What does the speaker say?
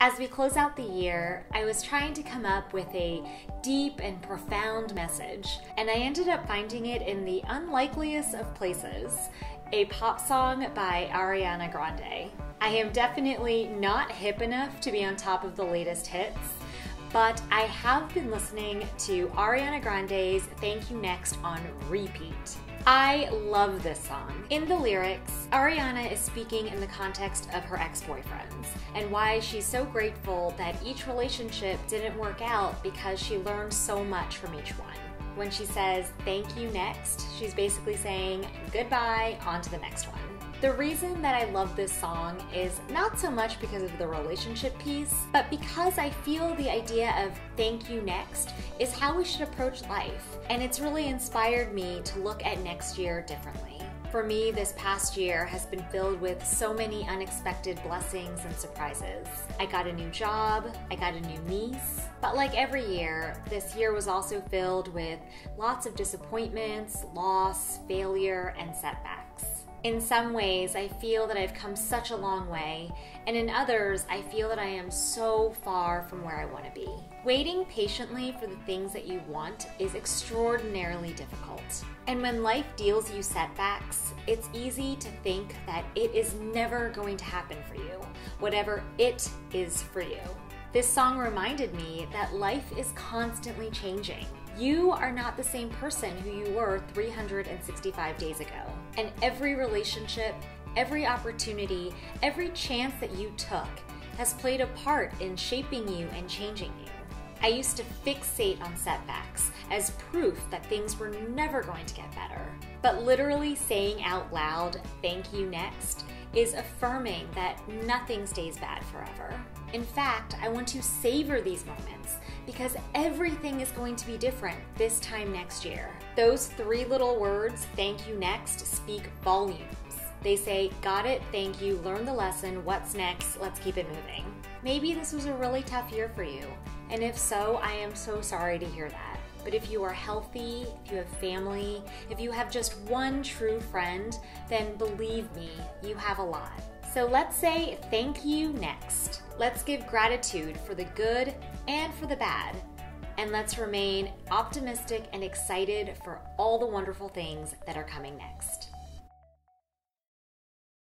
As we close out the year, I was trying to come up with a deep and profound message, and I ended up finding it in the unlikeliest of places, a pop song by Ariana Grande. I am definitely not hip enough to be on top of the latest hits, but I have been listening to Ariana Grande's Thank You Next on repeat. I love this song. In the lyrics, Ariana is speaking in the context of her ex-boyfriends and why she's so grateful that each relationship didn't work out because she learned so much from each one. When she says, "Thank you next," she's basically saying, goodbye, on to the next one. The reason that I love this song is not so much because of the relationship piece, but because I feel the idea of thank you next is how we should approach life, and it's really inspired me to look at next year differently. For me, this past year has been filled with so many unexpected blessings and surprises. I got a new job, I got a new niece, but like every year, this year was also filled with lots of disappointments, loss, failure, and setbacks. In some ways, I feel that I've come such a long way, and in others, I feel that I am so far from where I want to be. Waiting patiently for the things that you want is extraordinarily difficult. And when life deals you setbacks, it's easy to think that it is never going to happen for you, whatever it is for you. This song reminded me that life is constantly changing. You are not the same person who you were 365 days ago. And every relationship, every opportunity, every chance that you took has played a part in shaping you and changing you. I used to fixate on setbacks as proof that things were never going to get better. But literally saying out loud, "Thank you next," is affirming that nothing stays bad forever. In fact, I want to savor these moments because everything is going to be different this time next year. Those three little words, "Thank you next," speak volumes. They say, got it, thank you, learn the lesson, what's next, let's keep it moving. Maybe this was a really tough year for you, and if so, I am so sorry to hear that. But if you are healthy, if you have family, if you have just one true friend, then believe me, you have a lot. So let's say thank you next. Let's give gratitude for the good and for the bad. And let's remain optimistic and excited for all the wonderful things that are coming next.